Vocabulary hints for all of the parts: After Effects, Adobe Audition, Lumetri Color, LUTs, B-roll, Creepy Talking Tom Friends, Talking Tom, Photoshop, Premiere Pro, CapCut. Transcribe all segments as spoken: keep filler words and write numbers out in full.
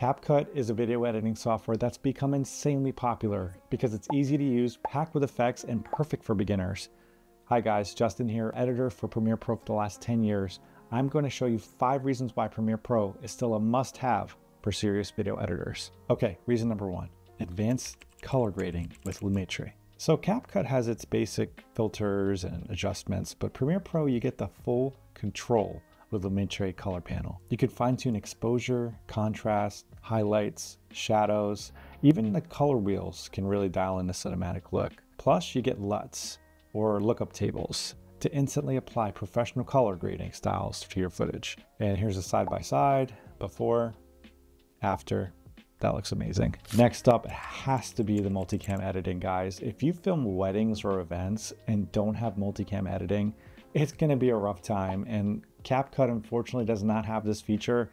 CapCut is a video editing software that's become insanely popular because it's easy to use, packed with effects, and perfect for beginners. Hi guys, Justin here, editor for Premiere Pro for the last ten years. I'm going to show you five reasons why Premiere Pro is still a must-have for serious video editors. Okay, reason number one, advanced color grading with Lumetri. So CapCut has its basic filters and adjustments, but Premiere Pro, you get the full control with Lumetri Color panel. You can fine tune exposure, contrast, highlights, shadows, even the color wheels can really dial in a cinematic look. Plus you get L U Ts or lookup tables to instantly apply professional color grading styles to your footage. And here's a side-by-side, before, after. That looks amazing. Next up, it has to be the multicam editing, guys. If you film weddings or events and don't have multicam editing, it's gonna be a rough time, and CapCut unfortunately does not have this feature,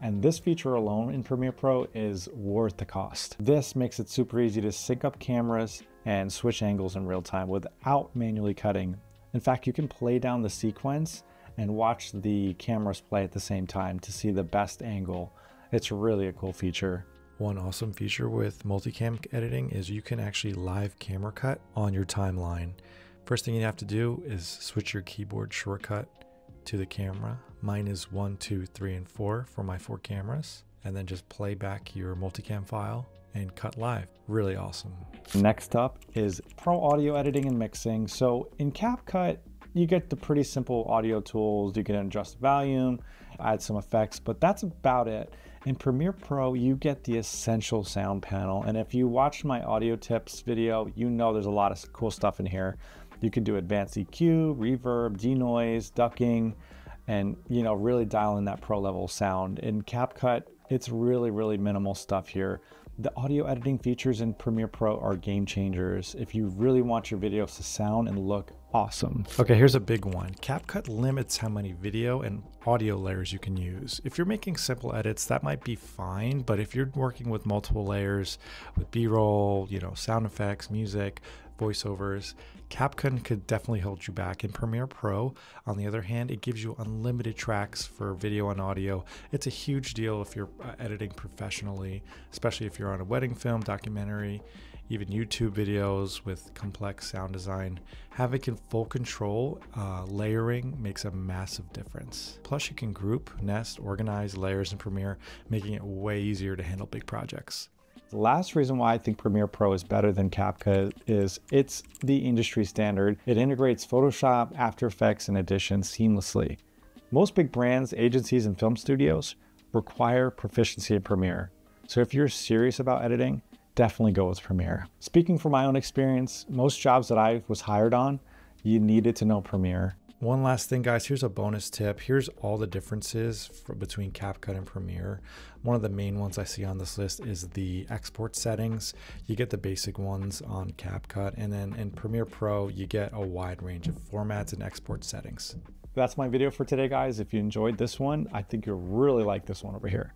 and this feature alone in Premiere Pro is worth the cost. This makes it super easy to sync up cameras and switch angles in real time without manually cutting. In fact, you can play down the sequence and watch the cameras play at the same time to see the best angle. It's really a cool feature. One awesome feature with multicam editing is you can actually live camera cut on your timeline. First thing you have to do is switch your keyboard shortcut to the camera. Mine is one, two, three, and four for my four cameras. And then just play back your multicam file and cut live. Really awesome. Next up is pro audio editing and mixing. So in CapCut, you get the pretty simple audio tools. You can adjust volume, add some effects, but that's about it. In Premiere Pro, you get the essential sound panel. And if you watched my audio tips video, you know there's a lot of cool stuff in here. You can do advanced E Q, reverb, denoise, ducking, and you know, really dial in that pro level sound. In CapCut, it's really, really minimal stuff here. The audio editing features in Premiere Pro are game changers if you really want your videos to sound and look awesome. Okay, here's a big one. CapCut limits how many video and audio layers you can use. If you're making simple edits, that might be fine, but if you're working with multiple layers, with B-roll, you know, sound effects, music, voiceovers, CapCut could definitely hold you back. In Premiere Pro, on the other hand, it gives you unlimited tracks for video and audio. It's a huge deal if you're editing professionally, especially if you're on a wedding film, documentary, even YouTube videos with complex sound design. Having it in full control, uh, layering makes a massive difference. Plus you can group, nest, organize layers in Premiere, making it way easier to handle big projects. The last reason why I think Premiere Pro is better than CapCut is it's the industry standard. It integrates Photoshop, After Effects, and Audition seamlessly. Most big brands, agencies, and film studios require proficiency in Premiere. So if you're serious about editing, definitely go with Premiere. Speaking from my own experience, most jobs that I was hired on, you needed to know Premiere. One last thing, guys, here's a bonus tip. Here's all the differences for, between CapCut and Premiere. One of the main ones I see on this list is the export settings. You get the basic ones on CapCut, and then in Premiere Pro, you get a wide range of formats and export settings. That's my video for today, guys. If you enjoyed this one, I think you'll really like this one over here.